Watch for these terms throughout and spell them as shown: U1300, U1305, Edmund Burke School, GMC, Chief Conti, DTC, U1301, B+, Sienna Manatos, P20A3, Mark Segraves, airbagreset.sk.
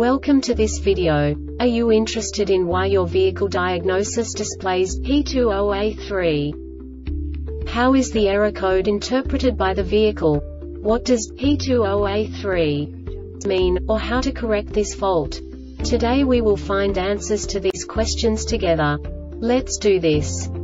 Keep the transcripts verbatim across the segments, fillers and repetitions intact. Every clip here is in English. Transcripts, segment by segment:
Welcome to this video. Are you interested in why your vehicle diagnosis displays P two zero A three? How is the error code interpreted by the vehicle? What does P two zero A three mean, or how to correct this fault? Today we will find answers to these questions together. Let's do this.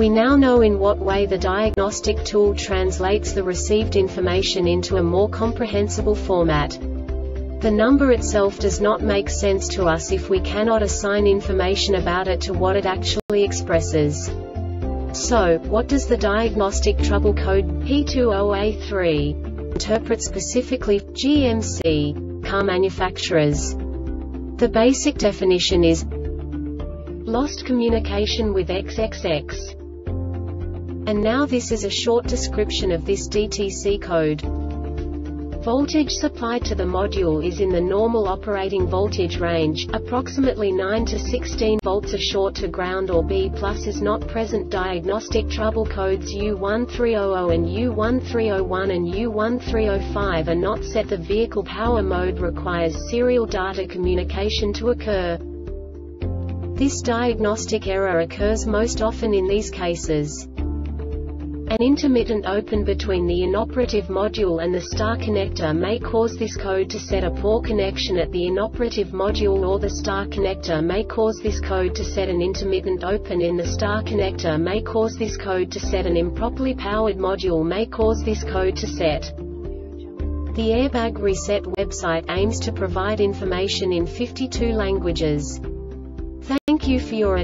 We now know in what way the diagnostic tool translates the received information into a more comprehensible format. The number itself does not make sense to us if we cannot assign information about it to what it actually expresses. So, what does the diagnostic trouble code P two zero A three interpret specifically G M C car manufacturers? The basic definition is lost communication with triple X. And now this is a short description of this D T C code. Voltage supplied to the module is in the normal operating voltage range, approximately nine to sixteen volts. A short to ground or B plus is not present. Diagnostic trouble codes U one three zero zero and U one three zero one and U one three zero five are not set. The vehicle power mode requires serial data communication to occur. This diagnostic error occurs most often in these cases: an intermittent open between the inoperative module and the star connector may cause this code to set a poor connection at the inoperative module, or the star connector may cause this code to set an intermittent open in the star connector may cause this code to set an improperly powered module may cause this code to set. The Airbag Reset website aims to provide information in fifty-two languages. Thank you for your attention.